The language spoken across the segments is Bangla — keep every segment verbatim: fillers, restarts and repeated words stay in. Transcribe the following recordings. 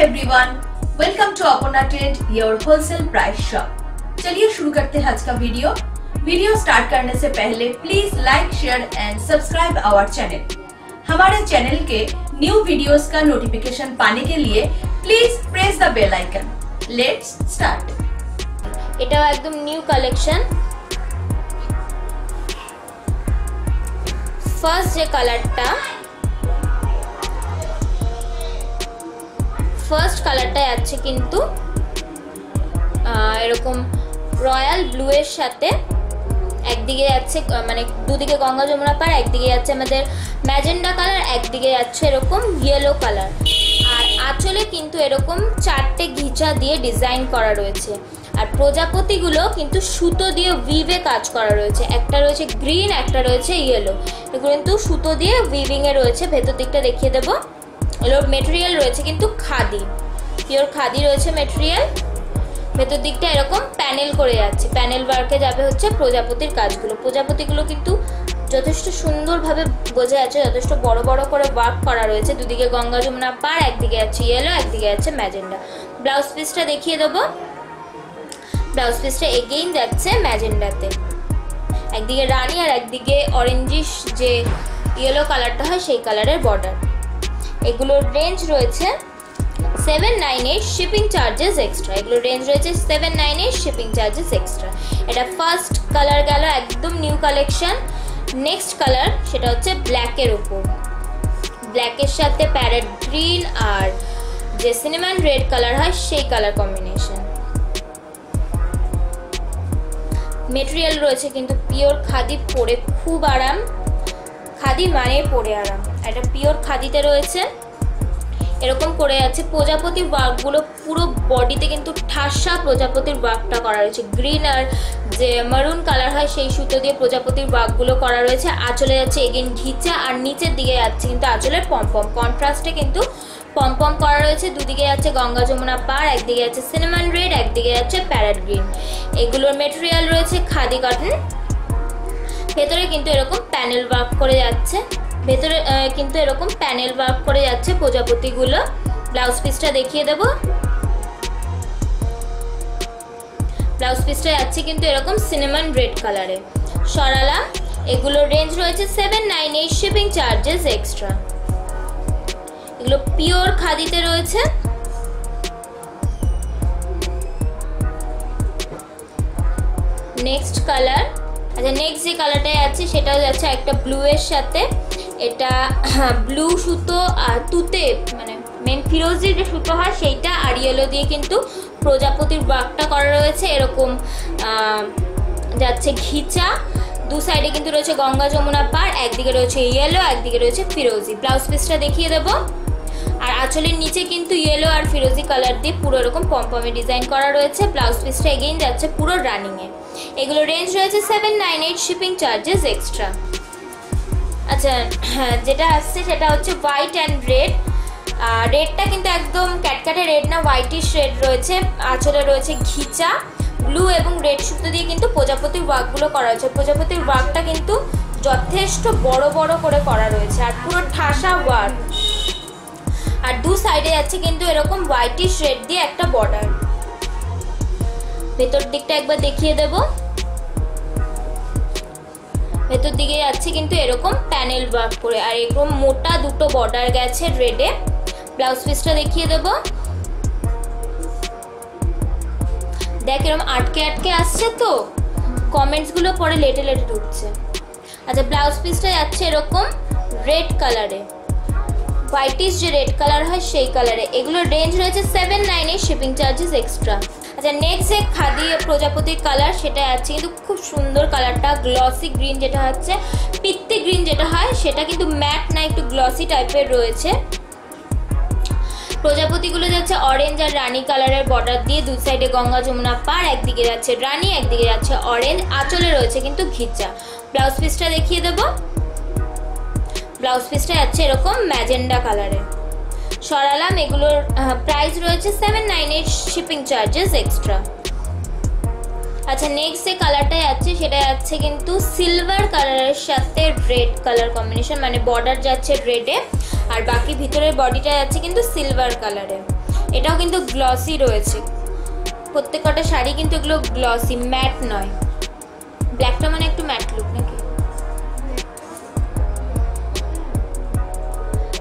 हाय एवरीवन, वेलकम टू अपना trend your wholesale price shop. चलिए शुरू करते हैं आज का वीडियो। वीडियो स्टार्ट करने से पहले please like, share and subscribe our channel. हमारे चैनल के न्यू वीडियोस का नोटिफिकेशन पाने के लिए please press the bell icon. Let's start. এটাও একদम নিউ কালেকশন। ফার্স্ট যে কালারটা ফার্স্ট কালারটা আছে কিন্তু এরকম রয়্যাল ব্লু এর সাথে একদিকে আছে মানে দুদিকে গঙ্গা যমুনা পার, একদিকে আছে আমাদের ম্যাজেন্ডা কালার, একদিকে আছে এরকম ইয়েলো কালার। আর আঁচলে কিন্তু এরকম চারটে ঘিচা দিয়ে ডিজাইন করা রয়েছে। আর প্রজাপতিগুলো কিন্তু সুতো দিয়ে উইভে কাজ করা রয়েছে। একটা রয়েছে গ্রিন, একটা রয়েছে ইয়েলো। এগুলো কিন্তু সুতো দিয়ে উইভিংয়ে রয়েছে। ভেতর দিকটা দেখিয়ে দেবো। এগুলোর মেটেরিয়াল রয়েছে কিন্তু খাদি, পিওর খাদি রয়েছে মেটেরিয়াল। ভেতর দিকটা এরকম প্যানেল করে যাচ্ছে। প্যানেল ওয়ার্কে যাবে হচ্ছে প্রজাপতির কাজগুলো। প্রজাপতিগুলো কিন্তু যথেষ্ট সুন্দরভাবে বোঝা যাচ্ছে, যথেষ্ট বড় বড় করে ওয়ার্ক করা রয়েছে। দুদিকে গঙ্গা যমুনা পার, একদিকে আছে ইয়েলো, একদিকে আছে ম্যাজেন্ডা। ব্লাউজ পিসটা দেখিয়ে দেবো। ব্লাউজ পিসটা এগেইন যাচ্ছে ম্যাজেন্ডাতে। একদিকে রানী আর একদিকে অরেঞ্জিশ যে ইয়েলো কালারটা হয় সেই কালারের বর্ডার। এগুলোর রেঞ্জ রয়েছে seven nine eight, shipping charges extra. এগুলোর রেঞ্জ রয়েছে seven nine eight, shipping charges extra. এটা ফার্স্ট কালার গেল, একদম নিউ কালেকশন। নেক্সট কালার সেটা হচ্ছে ব্ল্যাকের উপর। ব্ল্যাকের সাথে প্যারেট গ্রিন আর যে সিনেমান রেড কালার হয় সেই কালার কম্বিনেশন। মেটেরিয়াল রয়েছে কিন্তু পিওর খাদি, পরে খুব আরাম। খাদি মানে পরে আরাম। এটা পিওর খাদিতে রয়েছে। এরকম করে আছে প্রজাপতির ওয়ার্কগুলো পুরো বডিতে, কিন্তু ঠাসা প্রজাপতির ওয়ার্কটা করা রয়েছে। গ্রিন আর যে মেরুন কালার হয় সেই সুতো দিয়ে প্রজাপতির ওয়ার্কগুলো করা রয়েছে। আঁচলে যাচ্ছে এগেন ঘিচা, আর নিচের দিকে যাচ্ছে কিন্তু আঁচলের পমপম। কন্ট্রাস্টে কিন্তু পমপম করা রয়েছে। দুদিকে যাচ্ছে গঙ্গা যমুনা পার, একদিকে যাচ্ছে সিনেমান রেড, একদিকে যাচ্ছে প্যারেট গ্রিন। এগুলোর মেটেরিয়াল রয়েছে খাদি কটন। ভেতরে কিন্তু এরকম প্যানেল ওয়ার্ক করে যাচ্ছে। ভেতরে কিন্তু এরকম প্যানেল ওয়ার্ক করে যাচ্ছে প্রজাপতিগুলো। ব্লাউজ পিসটা দেখিয়ে দেবো। ব্লাউজ পিসটা যাচ্ছে কিন্তু এরকম সিনেমান রেড কালারে। সরালাম। এগুলোর রেঞ্জ রয়েছে seven nine eight, shipping charges extra. এগুলো পিওর খাদিতে রয়েছে। নেক্সট কালার, আচ্ছা নেক্সট যে কালারটাই আছে সেটা যাচ্ছে একটা ব্লু এর সাথে। এটা ব্লু সুতো আর তুতে মানে মেন ফিরোজি যে সুতো হয় সেইটা, আর ইয়েলো দিয়ে কিন্তু প্রজাপতির ওয়ার্কটা করা রয়েছে। এরকম যাচ্ছে ঘিচা। দু সাইডে কিন্তু রয়েছে গঙ্গা যমুনা পার, একদিকে রয়েছে ইয়েলো, একদিকে রয়েছে ফিরোজি। ব্লাউজ পিসটা দেখিয়ে দেবো। আর আঁচলের নিচে কিন্তু ইয়েলো আর ফিরোজি কালার দিয়ে পুরো এরকম পমপমে ডিজাইন করা রয়েছে। ব্লাউজ পিসটা এগেইন যাচ্ছে পুরো রানিংয়ে। এগুলো রেঞ্জ রয়েছে seven nine eight, shipping charges extra. আচ্ছা যেটা আসছে সেটা হচ্ছে হোয়াইট অ্যান্ড রেড। রেডটা কিন্তু একদম ক্যাটক্যাটে রেড না, হোয়াইটিশ রেড রয়েছে। আঁচলে রয়েছে ঘিচা। ব্লু এবং রেড সুতো দিয়ে কিন্তু প্রজাপতির ওয়ার্কগুলো করা হয়েছে। প্রজাপতির ওয়ার্কটা কিন্তু যথেষ্ট বড় বড় করে করা রয়েছে আর পুরো ঠাসা ওয়ার্ক। আর দু সাইডে যাচ্ছে কিন্তু এরকম হোয়াইটিশ রেড দিয়ে একটা বর্ডার। ভেতর দিকটা একবার দেখিয়ে দেব। ভেতর দিকে যাচ্ছে কিন্তু এরকম প্যানেল ওয়ার্ক করে, আর এরকম মোটা দুটো বর্ডার গেছে রেডে। ব্লাউজ পিসটা দেখিয়ে দেব। দেখ এরকম আটকে আটকে আসছে, তো কমেন্টসগুলো পরে লেটে লেটে ঢুকছে। আচ্ছা ব্লাউজ পিসটা যাচ্ছে এরকম রেড কালারে, হোয়াইটিশ যে রেড কালার হয় সেই কালারে। এগুলোর রেঞ্জ রয়েছে seven nine eight, shipping charges extra. আচ্ছা নেক্সট যে খাদি প্রজাপতির কালার সেটা আছে কিন্তু খুব সুন্দর কালারটা। গ্লসি গ্রিন যেটা হচ্ছে, পিত্তি গ্রিন যেটা হয় সেটা কিন্তু ম্যাট না, একটু গ্লসি টাইপের রয়েছে। প্রজাপতিগুলো যাচ্ছে অরেঞ্জ আর রানী কালারের বর্ডার দিয়ে। দু সাইডে গঙ্গা যমুনা পার, একদিকে যাচ্ছে রানী, একদিকে যাচ্ছে অরেঞ্জ। আঁচলে রয়েছে কিন্তু ঘিচা। ব্লাউজ পিসটা দেখিয়ে দেবো। ব্লাউজ পিসটা যাচ্ছে এরকম ম্যাজেন্ডা কালারের। সরালাম। এগুলোর প্রাইস রয়েছে seven nine eight, shipping charges extra. আচ্ছা নেক্সট যে কালারটা যাচ্ছে সেটা যাচ্ছে কিন্তু সিলভার কালারের সাথে রেড কালার কম্বিনেশন, মানে বর্ডার যাচ্ছে রেডে আর বাকি ভিতরের বডিটা যাচ্ছে কিন্তু সিলভার কালারে। এটাও কিন্তু গ্লসি রয়েছে, প্রত্যেক কটা শাড়ি কিন্তু এগুলো গ্লসি, ম্যাট নয়। ব্ল্যাকটা মানে একটু ম্যাট লুক নাকি?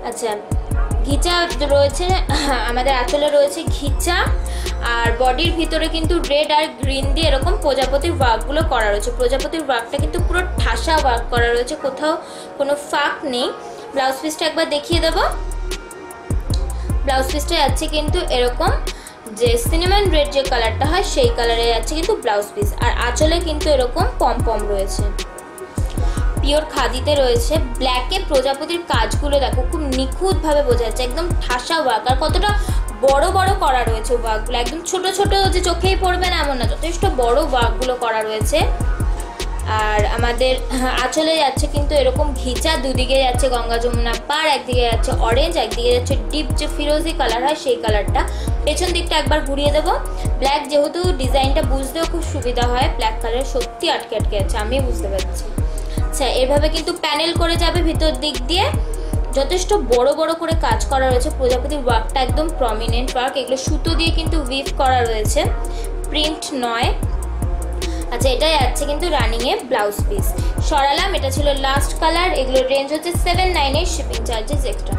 আচ্ছা, ঘিচা রয়েছে আমাদের আঁচলে, রয়েছে ঘিচা। আর বডির ভিতরে কিন্তু রেড আর গ্রিন দিয়ে এরকম প্রজাপতির ওয়ার্কগুলো করা রয়েছে। প্রজাপতির ওয়ার্কটা কিন্তু পুরো ঠাসা ওয়ার্ক করা রয়েছে, কোথাও কোনো ফাঁক নেই। ব্লাউজ পিসটা একবার দেখিয়ে দেবো। ব্লাউজ পিসটা যাচ্ছে কিন্তু এরকম যে সিনেমান রেড যে কালারটা হয় সেই কালারে যাচ্ছে কিন্তু ব্লাউজ পিস। আর আঁচলে কিন্তু এরকম পমপম রয়েছে, পিওর খাদিতে রয়েছে। ব্ল্যাকে প্রজাপতির কাজগুলো দেখো, খুব নিখুঁতভাবে বোঝা যাচ্ছে, একদম ঠাসা ওয়ার্ক। আর কতটা বড় বড় করা রয়েছে ওয়ার্কগুলো, একদম ছোট ছোট যে চোখেই পড়বে না এমন না, যথেষ্ট বড় ওয়ার্কগুলো করা রয়েছে। আর আমাদের আঁচলে যাচ্ছে কিন্তু এরকম ঘিচা, দুদিকে যাচ্ছে গঙ্গা যমুনা পার, একদিকে যাচ্ছে অরেঞ্জ, একদিকে যাচ্ছে ডিপ যে ফিরোজি কালার হয় সেই কালারটা। পেছন দিকটা একবার ঘুরিয়ে দেবো। ব্ল্যাক যেহেতু ডিজাইনটা বুঝতেও খুব সুবিধা হয়, ব্ল্যাক কালার সত্যি আটকে আটকে আছে, আমি বুঝতে পারছি। আচ্ছা, এভাবে কিন্তু প্যানেল করে যাবে ভিতর দিক দিয়ে, যথেষ্ট বড় বড় করে কাজ করা রয়েছে। প্রজাপতির ওয়ার্কটা একদম প্রমিনেন্ট ওয়ার্ক, এগুলো সুতো দিয়ে কিন্তু উইভ করা রয়েছে, প্রিন্ট নয়। আচ্ছা, এটাই আছে কিন্তু রানিংয়ে ব্লাউজ পিস। সরালাম, এটা ছিল লাস্ট কালার। এগুলোর রেঞ্জ হচ্ছে সেভেন নাইনের, শিপিং চার্জেস এক্সট্রা।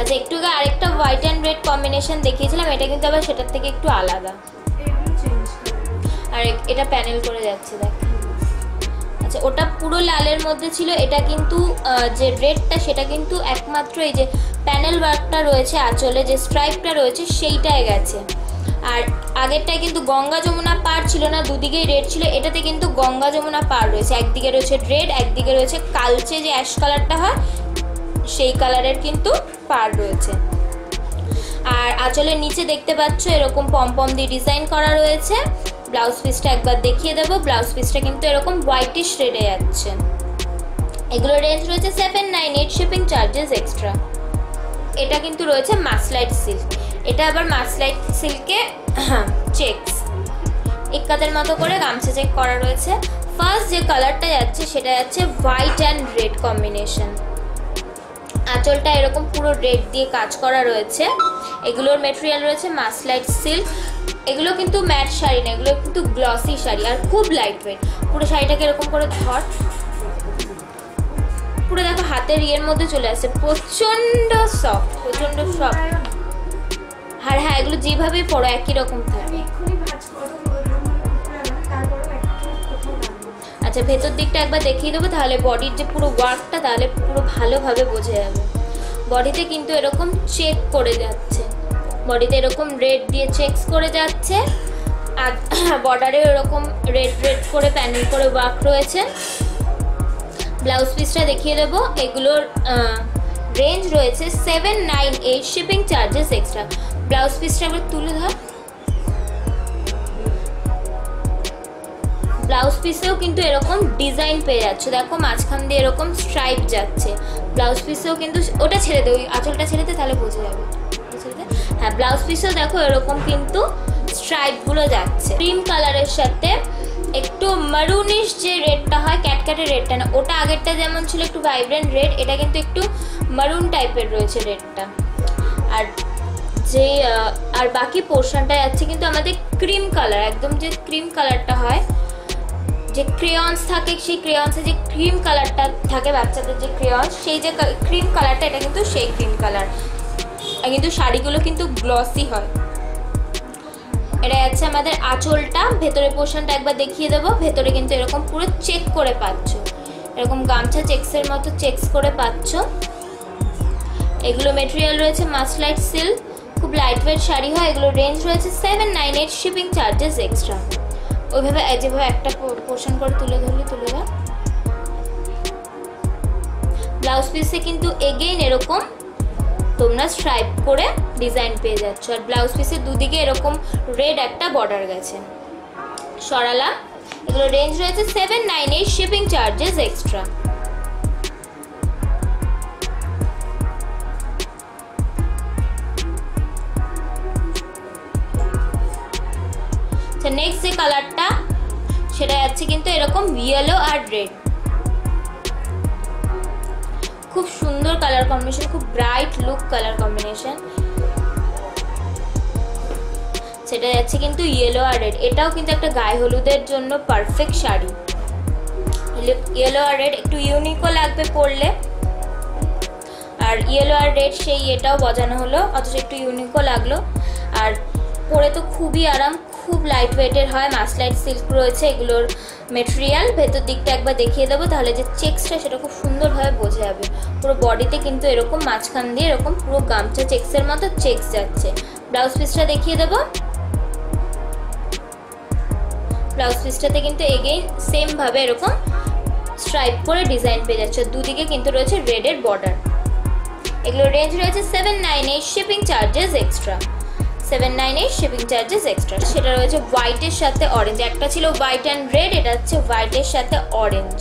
আচ্ছা, একটু আগে আরেকটা হোয়াইট অ্যান্ড রেড কম্বিনেশন দেখিয়েছিলাম, এটা কিন্তু আবার সেটার থেকে একটু আলাদা। আর এটা প্যানেল করে যাচ্ছে দেখ। আচ্ছা, ওটা পুরো লালের মধ্যে ছিল, এটা কিন্তু যে রেডটা সেটা কিন্তু একমাত্র এই যে প্যানেল ওয়ার্কটা রয়েছে আঁচলে, যে স্ট্রাইপটা রয়েছে সেইটাই গেছে। আর আগেরটায় কিন্তু গঙ্গা যমুনা পার ছিল না, দুদিকেই রেড ছিল, এটাতে কিন্তু গঙ্গা যমুনা পার রয়েছে, একদিকে রয়েছে রেড, একদিকে রয়েছে কালচে যে অ্যাশ কালারটা হয় সেই কালারের কিন্তু পার রয়েছে। আর আঁচলের নিচে দেখতে পাচ্ছ এরকম পমপম দিয়ে ডিজাইন করা রয়েছে। ব্লাউজ পিসটা একবার দেখিয়ে দেবো। ব্লাউজ পিসটা কিন্তু এরকম হোয়াইটিশ রেডে যাচ্ছে। এগুলো রেঞ্জ রয়েছে seven nine eight, shipping charges extra. এটা কিন্তু রয়েছে মাসলাইট সিল্ক, এটা আবার মাসলাইট সিল্কে চেকস ইক্কাতের মতো করে গামছা চেক করা রয়েছে। ফার্স্ট যে কালারটা যাচ্ছে সেটা যাচ্ছে হোয়াইট অ্যান্ড রেড কম্বিনেশন। আঁচলটা এরকম পুরো রেড দিয়ে কাজ করা রয়েছে। এগুলোর মেটেরিয়াল রয়েছে মাসলাইট সিল্ক। এগুলো কিন্তু ম্যাট শাড়ি না, এগুলো কিন্তু গ্লসি শাড়ি আর খুব লাইট ওয়েট। পুরো শাড়িটাকে এরকম করে ধর, পুরো দেখো হাতের ইয়ের মধ্যে চলে আসছে, প্রচণ্ড সফট, প্রচণ্ড সফট। আর হ্যাঁ, এগুলো যেভাবে পরো একই রকম থাকে। আচ্ছা, ভেতর দিকটা একবার দেখিয়ে দেবো, তাহলে বডির যে পুরো ওয়ার্কটা তাহলে পুরো ভালোভাবে বোঝা যাবে। বডিতে কিন্তু এরকম চেক করে যাচ্ছে, বডিতে এরকম রেড দিয়ে চেকস করে যাচ্ছে। আর বর্ডারে এরকম রেড রেড করে প্যানেল করে ওয়ার্ক রয়েছে। ব্লাউজ পিসটা দেখিয়ে দেবো। এগুলোর রেঞ্জ রয়েছে seven nine eight, shipping charges extra. Blouse পিসটা আবার তুলে ধর। ব্লাউজ পিসেও কিন্তু এরকম ডিজাইন পেয়ে যাচ্ছে, দেখো মাঝখান দিয়ে এরকম স্ট্রাইপ যাচ্ছে। ব্লাউজ পিসেও কিন্তু ওটা ছেড়ে দে, ওই আঁচলটা ছেড়ে দে, তাহলে বোঝা যাবে। হ্যাঁ, ব্লাউজ পিসেও দেখো এরকম কিন্তু স্ট্রাইপগুলো যাচ্ছে। ক্রিম কালারের সাথে একটু মারুনিশ যে রেডটা হয়, ক্যাটক্যাটের রেডটা না, ওটা আগেরটা যেমন ছিল একটু ভাইব্রেন্ট রেড, এটা কিন্তু একটু মারুন টাইপের রয়েছে রেডটা। আর যে আর বাকি পোর্শনটা যাচ্ছে কিন্তু আমাদের ক্রিম কালার, একদম যে ক্রিম কালারটা হয়, যে ক্রেয়ন্স থাকে সেই ক্রেয়ন্সে যে ক্রিম কালারটা থাকে বাচ্চাদের যে ক্রেয়ন্স, সেই যে ক্রিম কালারটা, এটা কিন্তু সেই ক্রিম কালার। কিন্তু শাড়িগুলো কিন্তু গ্লসি হয়। এটা যাচ্ছে আমাদের আঁচলটা। ভেতরের পোর্শনটা একবার দেখিয়ে দেবো। ভেতরে কিন্তু এরকম পুরো চেক করে পাচ্ছ, এরকম গামছা চেকসের মতো চেকস করে পাচ্ছ। এগুলো মেটেরিয়াল রয়েছে মাসলাইট সিল্ক, খুব লাইট ওয়েট শাড়ি হয়। এগুলো রেঞ্জ রয়েছে seven nine eight, shipping charges extra. ওইভাবে যেভাবে একটা পোর্শন করে তুলে ধরলি তুলে ধর। ব্লাউজ পিসে কিন্তু এগেইন এরকম তোমরা স্ট্রাইপ করে ডিজাইন পেয়ে যাচ্ছ। আর ব্লাউজ পিসের দুদিকে এরকম রেড একটা বর্ডার গেছে। সরালা, এগুলো রেঞ্জ রয়েছে seven nine eight, shipping charges extra. Next যে কালারটা সেটা যাচ্ছে কিন্তু এরকম ইয়েলো আর রেড, খুব সুন্দর কালার কম্বিনেশন, খুব ব্রাইট লুক কালার কম্বিনেশন। সেটা যাচ্ছে কিন্তু ইয়েলো আর রেড। এটাও কিন্তু একটা গায়ে হলুদের জন্য পারফেক্ট শাড়ি। ইয়েলো আর রেড একটু ইউনিকও লাগবে পরলে, আর ইয়েলো আর রেড সেই এটাও বোঝানো হলো, অথচ একটু ইউনিকও লাগলো। আর পরে তো খুবই আরাম, খুব লাইট ওয়েটের হয়, মাসলাইট সিল্ক রয়েছে এগুলোর মেটেরিয়াল। ভেতর দিকটা একবার দেখিয়ে দেবো, তাহলে যে চেক্সটা সেটা খুব সুন্দরভাবে বোঝা যাবে। পুরো বডিতে কিন্তু এরকম মাঝখান দিয়ে এরকম পুরো গামছা চেক্সের মতো চেক্স যাচ্ছে। ব্লাউজ পিসটা দেখিয়ে দেবো। ব্লাউজ পিসটাতে কিন্তু এগেইন সেমভাবে এরকম স্ট্রাইপ করে ডিজাইন পেয়ে যাচ্ছে। দুদিকে কিন্তু রয়েছে রেডের বর্ডার। এগুলো রেঞ্জ রয়েছে seven nine eight shipping charges extra, seven nine eight shipping charges extra. সেটা রয়েছে হোয়াইটের সাথে অরেঞ্জ, একটা ছিল হোয়াইট অ্যান্ড রেড, এটা হচ্ছে হোয়াইটের সাথে অরেঞ্জ।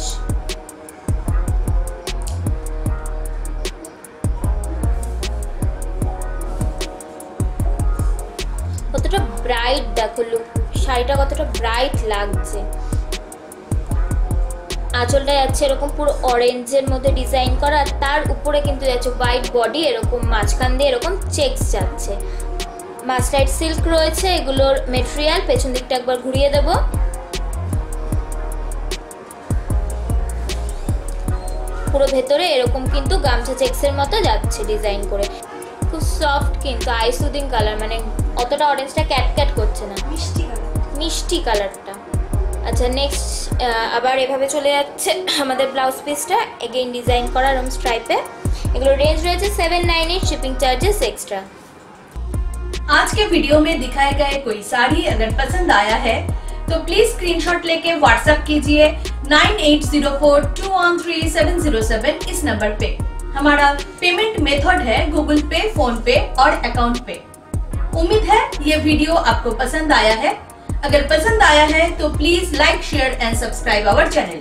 কতটা ব্রাইট দেখো লুক, শাড়িটা কতটা ব্রাইট লাগছে। আঁচলটা যাচ্ছে এরকম পুরো অরেঞ্জের মধ্যে ডিজাইন করা, আর তার উপরে কিন্তু যাচ্ছে হোয়াইট বডি, এরকম মাঝখান দিয়ে এরকম চেকস যাচ্ছে। মাসলাইট সিল্ক রয়েছে এগুলোর মেটেরিয়াল। পেছন দিকটা একবার ঘুরিয়ে দেব। পুরো ভেতরে এরকম কিন্তু গামছা চেকসের মতো যাচ্ছে ডিজাইন করে। খুব সফট কিন্তু আই সুদিং কালার, মানে অতটা অরেঞ্জটা ক্যাট ক্যাট করছে না, মিষ্টি মিষ্টি কালারটা। আচ্ছা নেক্সট আবার এভাবে চলে যাচ্ছে আমাদের ব্লাউজ পিসটা, এগেইন ডিজাইন করা এরকম স্ট্রাইপে। এগুলো রেঞ্জ রয়েছে seven nine eight shipping charges extra. आज के वीडियो में दिखाए गए कोई साड़ी अगर पसंद आया है तो प्लीज स्क्रीनशॉट लेके व्हाट्सएप कीजिए nine eight zero four two one three seven zero seven इस नंबर पे। हमारा पेमेंट मेथड है गूगल पे, फोन पे और अकाउंट पे। उम्मीद है ये वीडियो आपको पसंद आया है। अगर पसंद आया है तो please like, share and subscribe our channel.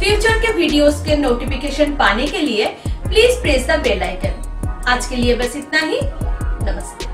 Future के वीडियोस के नोटिफिकेशन पाने के लिए please press the bell icon. आज के लिए बस इतना ही, नमस्ते।